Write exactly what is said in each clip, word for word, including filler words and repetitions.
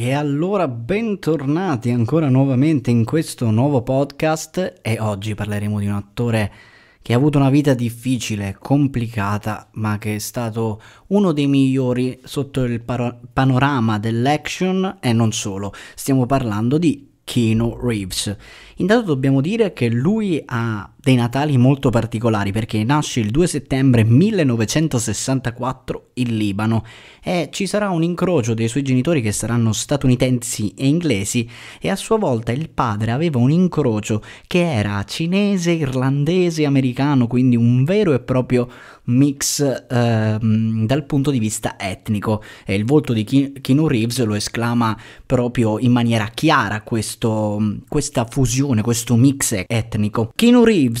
E allora bentornati ancora nuovamente in questo nuovo podcast, e oggi parleremo di un attore che ha avuto una vita difficile, complicata, ma che è stato uno dei migliori sotto il panorama dell'action e non solo. Stiamo parlando di Keanu Reeves. Intanto dobbiamo dire che lui ha dei natali molto particolari, perché nasce il due settembre millenovecentosessantaquattro in Libano e ci sarà un incrocio dei suoi genitori che saranno statunitensi e inglesi, e a sua volta il padre aveva un incrocio che era cinese, irlandese, americano, quindi un vero e proprio mix eh, dal punto di vista etnico, e il volto di Keanu Reeves lo esclama proprio in maniera chiara questo questa fusione, questo mix etnico. Keanu Reeves,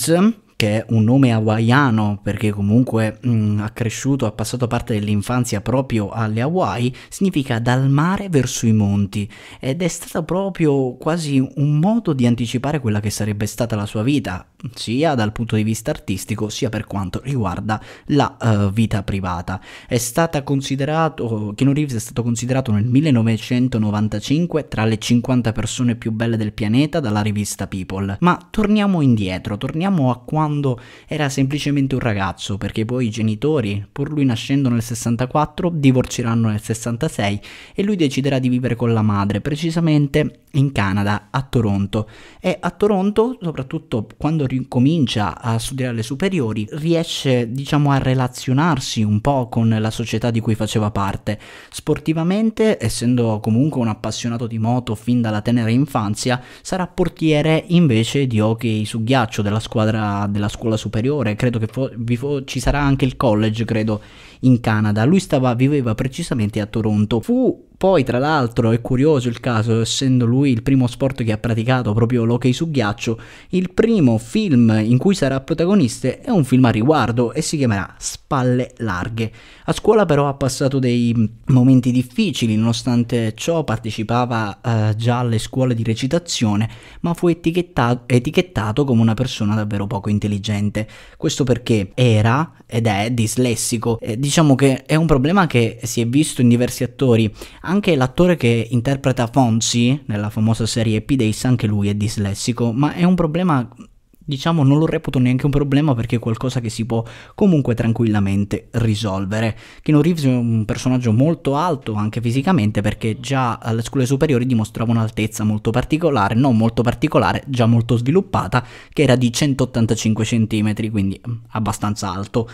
che è un nome hawaiano perché comunque mh, ha cresciuto, ha passato parte dell'infanzia proprio alle Hawaii, significa dal mare verso i monti, ed è stato proprio quasi un modo di anticipare quella che sarebbe stata la sua vita, sia dal punto di vista artistico sia per quanto riguarda la uh, vita privata. È stata considerato, Keanu Reeves è stato considerato nel millenovecentonovantacinque tra le cinquanta persone più belle del pianeta dalla rivista People. Ma torniamo indietro, torniamo a quando quando era semplicemente un ragazzo, perché poi i genitori, pur lui nascendo nel sessantaquattro, divorzieranno nel sessantasei e lui deciderà di vivere con la madre, precisamente in Canada, a Toronto. E a Toronto, soprattutto quando ricomincia a studiare le superiori, riesce, diciamo, a relazionarsi un po' con la società di cui faceva parte. Sportivamente, essendo comunque un appassionato di moto fin dalla tenera infanzia, sarà portiere invece di hockey su ghiaccio della squadra del della scuola superiore, credo che fo- vi fo- ci sarà anche il college, credo, in Canada. Lui stava, viveva precisamente a Toronto. Fu poi, tra l'altro, è curioso il caso, essendo lui il primo sport che ha praticato proprio l'hockey su ghiaccio, il primo film in cui sarà protagonista è un film a riguardo e si chiamerà Spalle Larghe. A scuola però ha passato dei momenti difficili, nonostante ciò partecipava eh, già alle scuole di recitazione, ma fu etichettato, etichettato come una persona davvero poco intelligente. Questo perché era ed è dislessico. Eh, diciamo che è un problema che si è visto in diversi attori. Anche l'attore che interpreta Fonzie nella famosa serie Happy Days, anche lui è dislessico, ma è un problema, diciamo, non lo reputo neanche un problema, perché è qualcosa che si può comunque tranquillamente risolvere. Keanu Reeves è un personaggio molto alto anche fisicamente, perché già alle scuole superiori dimostrava un'altezza molto particolare, non molto particolare, già molto sviluppata, che era di centottantacinque centimetri, quindi abbastanza alto.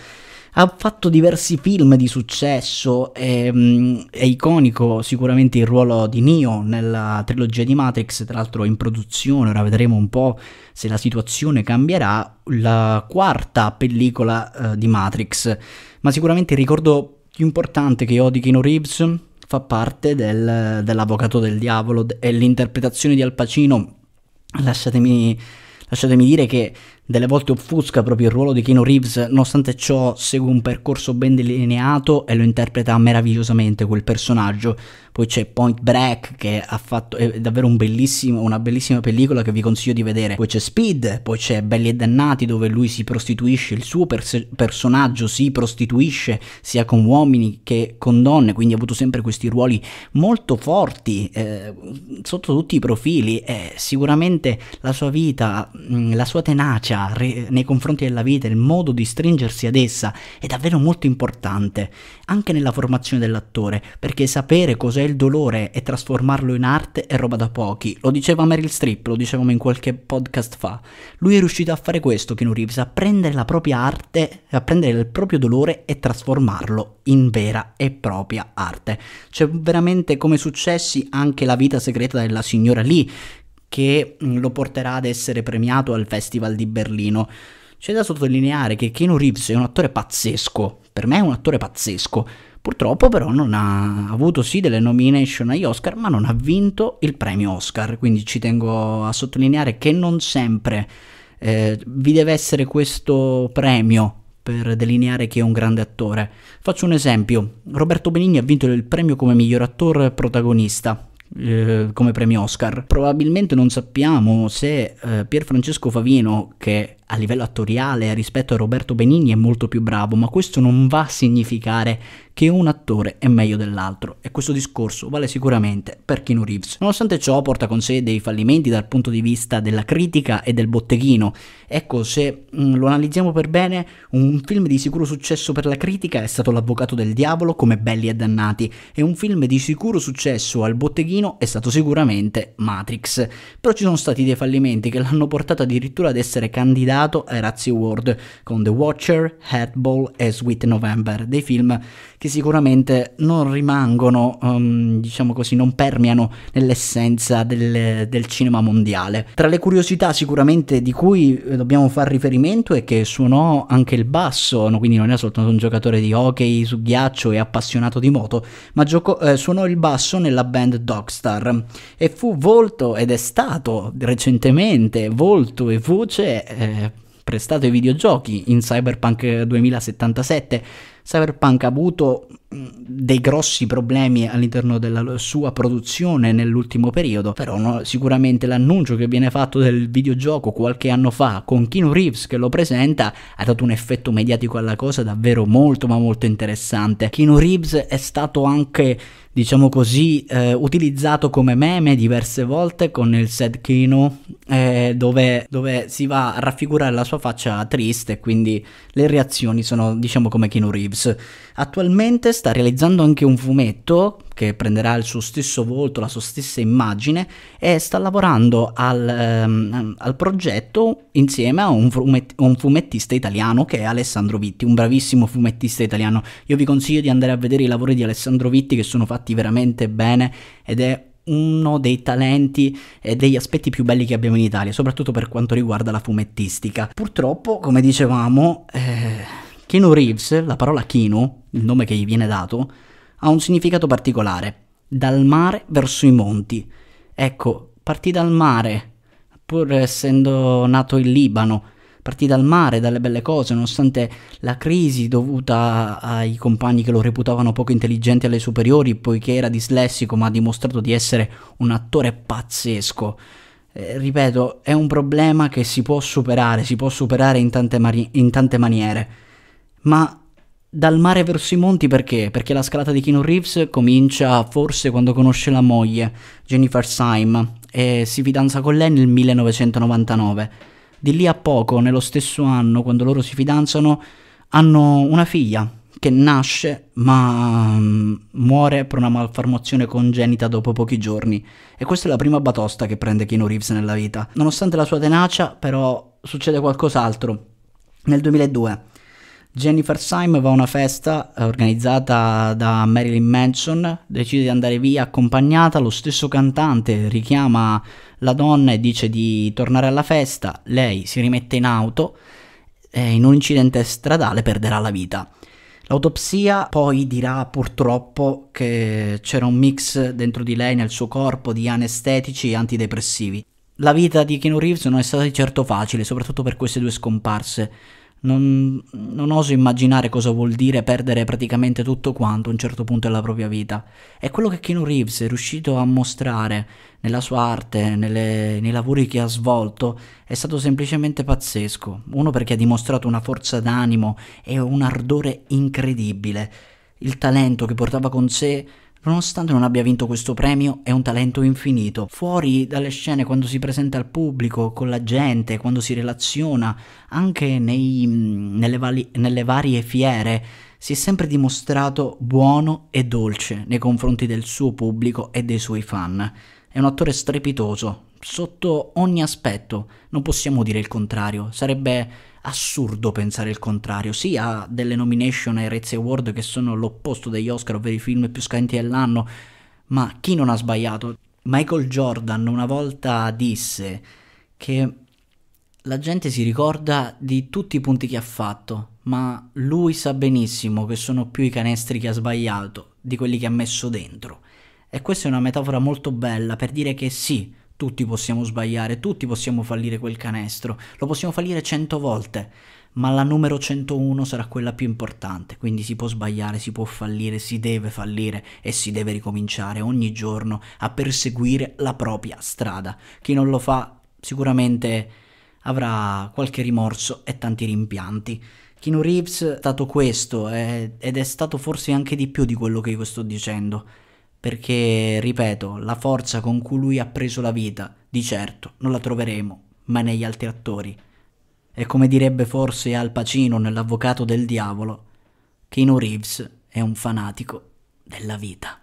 Ha fatto diversi film di successo, ehm, è iconico sicuramente il ruolo di Neo nella trilogia di Matrix, tra l'altro in produzione, ora vedremo un po' se la situazione cambierà, la quarta pellicola eh, di Matrix. Ma sicuramente il ricordo più importante che ho di Keanu Reeves fa parte del, dell'avvocato del diavolo e l'interpretazione di Al Pacino. Lasciatemi... Lasciatemi dire che delle volte offusca proprio il ruolo di Keanu Reeves, nonostante ciò segue un percorso ben delineato e lo interpreta meravigliosamente quel personaggio. Poi c'è Point Break, che ha fatto, è davvero un bellissimo, una bellissima pellicola che vi consiglio di vedere. Poi c'è Speed, poi c'è Belli e Dannati, dove lui si prostituisce, il suo pers- personaggio si prostituisce sia con uomini che con donne, quindi ha avuto sempre questi ruoli molto forti eh, sotto tutti i profili. Eh, sicuramente la sua vita, la sua tenacia nei confronti della vita, il modo di stringersi ad essa è davvero molto importante anche nella formazione dell'attore, perché sapere cos'è il dolore e trasformarlo in arte è roba da pochi. Lo diceva Meryl Streep, lo dicevamo in qualche podcast fa. Lui è riuscito a fare questo, Keanu Reeves, a prendere la propria arte, a prendere il proprio dolore e trasformarlo in vera e propria arte. C'è veramente come successi anche La vita segreta della signora Lee, che lo porterà ad essere premiato al Festival di Berlino. C'è da sottolineare che Keanu Reeves è un attore pazzesco, per me è un attore pazzesco. Purtroppo però non ha avuto sì delle nomination agli Oscar, ma non ha vinto il premio Oscar, quindi ci tengo a sottolineare che non sempre eh, vi deve essere questo premio per delineare chi è un grande attore. Faccio un esempio: Roberto Benigni ha vinto il premio come miglior attore protagonista, Eh, come premio Oscar. Probabilmente non sappiamo se eh, Pier Francesco Favino, che a livello attoriale rispetto a Roberto Benigni è molto più bravo, ma questo non va a significare che un attore è meglio dell'altro, e questo discorso vale sicuramente per Keanu Reeves. Nonostante ciò porta con sé dei fallimenti dal punto di vista della critica e del botteghino. Ecco, se lo analizziamo per bene, un film di sicuro successo per la critica è stato L'avvocato del diavolo, come Belli e dannati, e un film di sicuro successo al botteghino è stato sicuramente Matrix. Però ci sono stati dei fallimenti che l'hanno portato addirittura ad essere candidato ai Razzie Award con The Watcher, Hardball e Sweet November, dei film che sicuramente non rimangono, um, diciamo così, non permeano nell'essenza del, del cinema mondiale. Tra le curiosità sicuramente di cui dobbiamo far riferimento è che suonò anche il basso, no, quindi non era soltanto un giocatore di hockey su ghiaccio e appassionato di moto, ma giocò, eh, suonò il basso nella band Dogstar, e fu volto ed è stato recentemente volto e voce eh, prestato ai videogiochi in Cyberpunk duemilasettantasette. Cyberpunk ha avuto dei grossi problemi all'interno della sua produzione nell'ultimo periodo, però no, sicuramente l'annuncio che viene fatto del videogioco qualche anno fa con Keanu Reeves che lo presenta ha dato un effetto mediatico alla cosa davvero molto ma molto interessante. Keanu Reeves è stato anche, diciamo così, eh, utilizzato come meme diverse volte con il sad Keanu, eh, dove, dove si va a raffigurare la sua faccia triste, quindi le reazioni sono, diciamo, come Keanu Reeves. Attualmente sta realizzando anche un fumetto che prenderà il suo stesso volto, la sua stessa immagine, e sta lavorando al, um, al progetto insieme a un, fumet un fumettista italiano che è Alessandro Vitti, un bravissimo fumettista italiano. Io vi consiglio di andare a vedere i lavori di Alessandro Vitti, che sono fatti veramente bene, ed è uno dei talenti e degli aspetti più belli che abbiamo in Italia, soprattutto per quanto riguarda la fumettistica. Purtroppo, come dicevamo, eh... Keanu Reeves, la parola Keanu, il nome che gli viene dato, ha un significato particolare: dal mare verso i monti. Ecco, partì dal mare, pur essendo nato in Libano, partì dal mare, dalle belle cose, nonostante la crisi dovuta ai compagni che lo reputavano poco intelligente alle superiori, poiché era dislessico, ma ha dimostrato di essere un attore pazzesco. Eh, ripeto, è un problema che si può superare, si può superare in tante, in tante maniere. Ma dal mare verso i monti perché? Perché la scalata di Keanu Reeves comincia forse quando conosce la moglie, Jennifer Syme, e si fidanza con lei nel millenovecentonovantanove. Di lì a poco, nello stesso anno, quando loro si fidanzano, hanno una figlia che nasce ma muore per una malformazione congenita dopo pochi giorni. E questa è la prima batosta che prende Keanu Reeves nella vita. Nonostante la sua tenacia, però, succede qualcos'altro. Nel duemiladue... Jennifer Syme va a una festa organizzata da Marilyn Manson, decide di andare via accompagnata, lo stesso cantante richiama la donna e dice di tornare alla festa, lei si rimette in auto e in un incidente stradale perderà la vita. L'autopsia poi dirà purtroppo che c'era un mix dentro di lei, nel suo corpo, di anestetici e antidepressivi. La vita di Keanu Reeves non è stata di certo facile, soprattutto per queste due scomparse. Non, non oso immaginare cosa vuol dire perdere praticamente tutto quanto a un certo punto della propria vita. È quello che Keanu Reeves è riuscito a mostrare nella sua arte, nelle, nei lavori che ha svolto, è stato semplicemente pazzesco. Uno, perché ha dimostrato una forza d'animo e un ardore incredibile. Il talento che portava con sé, nonostante non abbia vinto questo premio, è un talento infinito. Fuori dalle scene, quando si presenta al pubblico, con la gente, quando si relaziona, anche nei, nelle, vali, nelle varie fiere, si è sempre dimostrato buono e dolce nei confronti del suo pubblico e dei suoi fan. È un attore strepitoso, sotto ogni aspetto, non possiamo dire il contrario, sarebbe assurdo pensare il contrario. Sì, ha delle nomination ai Razzie Award che sono l'opposto degli Oscar, ovvero i film più scarenti dell'anno, ma chi non ha sbagliato? Michael Jordan una volta disse che la gente si ricorda di tutti i punti che ha fatto, ma lui sa benissimo che sono più i canestri che ha sbagliato di quelli che ha messo dentro. E questa è una metafora molto bella per dire che sì, tutti possiamo sbagliare, tutti possiamo fallire quel canestro, lo possiamo fallire cento volte, ma la numero centouno sarà quella più importante, quindi si può sbagliare, si può fallire, si deve fallire e si deve ricominciare ogni giorno a perseguire la propria strada. Chi non lo fa sicuramente avrà qualche rimorso e tanti rimpianti. Keanu Reeves è stato questo eh, ed è stato forse anche di più di quello che io sto dicendo, perché, ripeto, la forza con cui lui ha preso la vita, di certo, non la troveremo mai negli altri attori. E come direbbe forse Al Pacino nell'Avvocato del Diavolo, Keanu Reeves è un fanatico della vita.